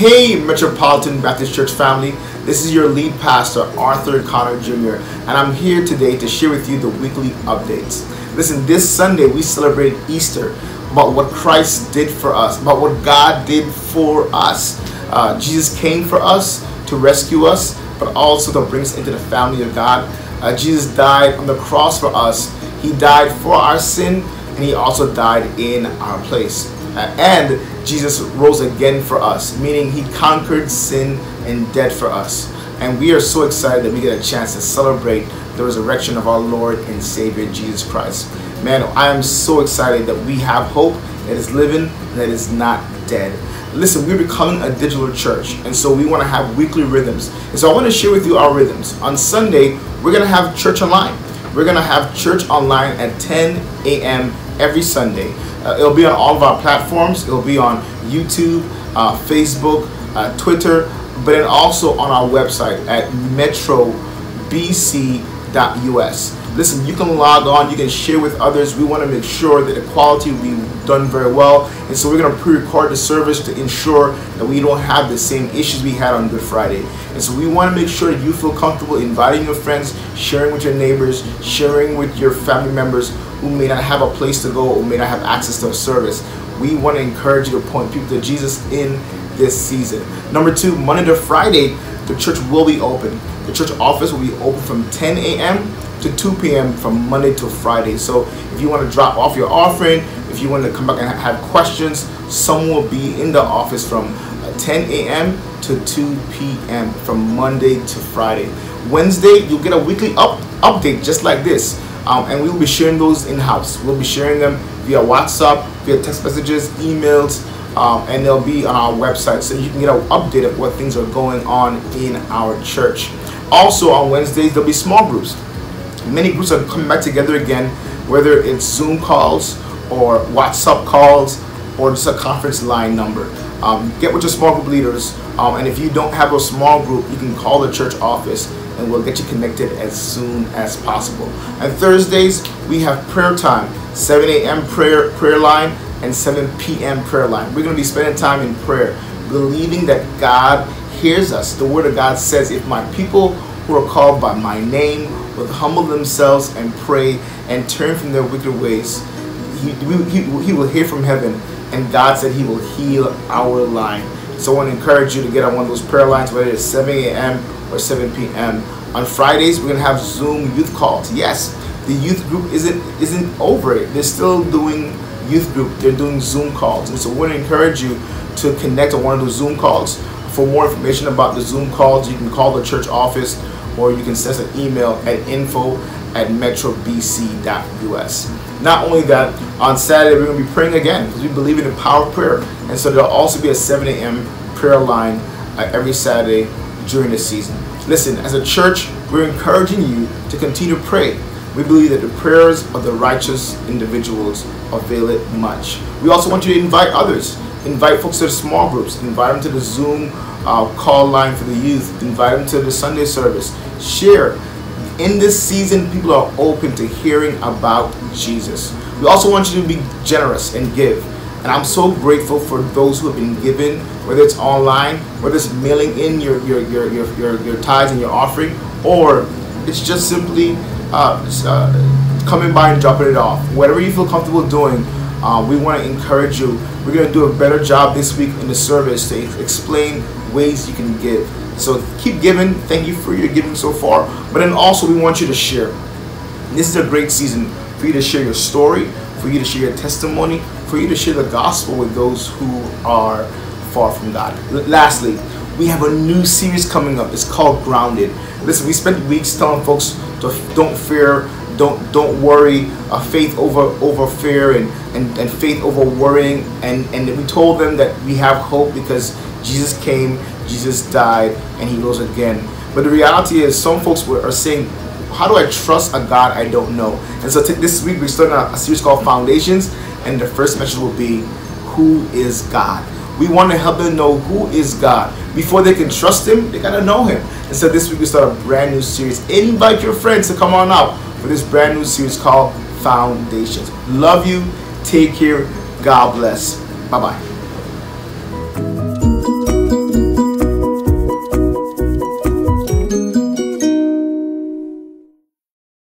Hey Metropolitan Baptist Church family, this is your lead pastor Arthur Connor Jr. and I'm here today to share with you the weekly updates. Listen, this Sunday we celebrated Easter, about what Christ did for us, about what God did for us. Jesus came for us to rescue us, but also to bring us into the family of God. Jesus died on the cross for us. He died for our sin, and he also died in our place. And Jesus rose again for us, meaning he conquered sin and death for us. And we are so excited that we get a chance to celebrate the resurrection of our Lord and Savior Jesus Christ. Man, I am so excited that we have hope that is living and that is not dead. Listen, we're becoming a digital church, and so we want to have weekly rhythms. And so I want to share with you our rhythms. On Sunday, we're going to have church online. We're going to have church online at 10 a.m. every Sunday. It'll be on all of our platforms. It'll be on YouTube, Facebook, Twitter, but then also on our website at MetroBC.us. Listen, you can log on, you can share with others. We want to make sure that the quality will be done very well. And so we're going to pre-record the service to ensure that we don't have the same issues we had on Good Friday. And so we want to make sure that you feel comfortable inviting your friends, sharing with your neighbors, sharing with your family members who may not have a place to go or may not have access to a service. We want to encourage you to point people to Jesus in this season. Number two, Monday to Friday, the church will be open. The church office will be open from 10 a.m. to 2 p.m. from Monday to Friday. So if you want to drop off your offering, if you want to come back and have questions, someone will be in the office from 10 a.m. to 2 p.m. from Monday to Friday. Wednesday, you'll get a weekly update just like this. And we'll be sharing those in-house. We'll be sharing them via WhatsApp, via text messages, emails, and they'll be on our website so you can get an update of what things are going on in our church. Also on Wednesdays, there'll be small groups. Many groups are coming back together again, whether it's Zoom calls or WhatsApp calls or just a conference line number. Get with your small group leaders, and if you don't have a small group, you can call the church office and we'll get you connected as soon as possible. On Thursdays, we have prayer time, 7 a.m. prayer line and 7 p.m. prayer line. We're going to be spending time in prayer, believing that God hears us. The Word of God says, if my people who are called by my name will humble themselves and pray and turn from their wicked ways, he will hear from heaven, and God said he will heal our line. So I want to encourage you to get on one of those prayer lines, whether it's 7 a.m. or 7 p.m. On Fridays, we're going to have Zoom youth calls. Yes, the youth group isn't over it. They're still doing youth group. They're doing Zoom calls. And so we're going to encourage you to connect on one of those Zoom calls. For more information about the Zoom calls, you can call the church office or you can send us an email at info@metrobc.us. Not only that, on Saturday we're going to be praying again because we believe in the power of prayer. And so there will also be a 7 a.m. prayer line every Saturday during the season. Listen, as a church, we're encouraging you to continue to pray. We believe that the prayers of the righteous individuals avail it much. We also want you to invite others. Invite folks to the small groups. Invite them to the Zoom call line for the youth. Invite them to the Sunday service. Share. In this season, people are open to hearing about Jesus. We also want you to be generous and give. And I'm so grateful for those who have been given, whether it's online, whether it's mailing in your tithes and your offering, or it's just simply coming by and dropping it off. Whatever you feel comfortable doing, we want to encourage you. We're going to do a better job this week in the service to explain ways you can give. So keep giving. Thank you for your giving so far. But then also we want you to share. This is a great season for you to share your story, for you to share your testimony, for you to share the gospel with those who are far from God. Lastly, we have a new series coming up. It's called Grounded. Listen, we spent weeks telling folks to don't fear, don't worry, faith over fear and faith over worrying. And we told them that we have hope because Jesus came, Jesus died, and he rose again. But the reality is some folks are saying, how do I trust a God I don't know? And so this week we're starting a series called Foundations, and the first message will be, who is God? We want to help them know who is God. Before they can trust him, they got to know him. And so this week we start a brand new series. Invite your friends to come on out for this brand new series called Foundations. Love you. Take care. God bless. Bye-bye.